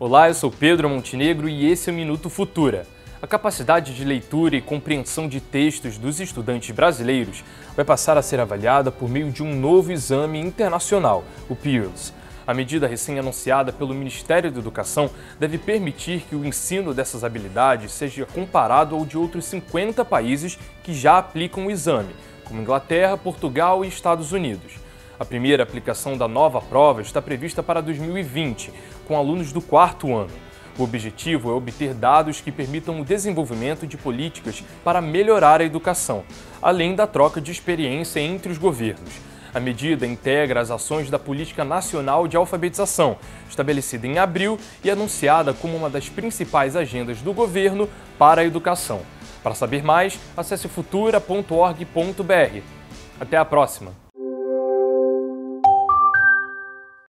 Olá, eu sou Pedro Montenegro e esse é o Minuto Futura. A capacidade de leitura e compreensão de textos dos estudantes brasileiros vai passar a ser avaliada por meio de um novo exame internacional, o PIRLS. A medida recém-anunciada pelo Ministério da Educação deve permitir que o ensino dessas habilidades seja comparado ao de outros 50 países que já aplicam o exame, como Inglaterra, Portugal e Estados Unidos. A primeira aplicação da nova prova está prevista para 2020, com alunos do quarto ano. O objetivo é obter dados que permitam o desenvolvimento de políticas para melhorar a educação, além da troca de experiência entre os governos. A medida integra as ações da Política Nacional de Alfabetização, estabelecida em abril e anunciada como uma das principais agendas do governo para a educação. Para saber mais, acesse futura.org.br. Até a próxima!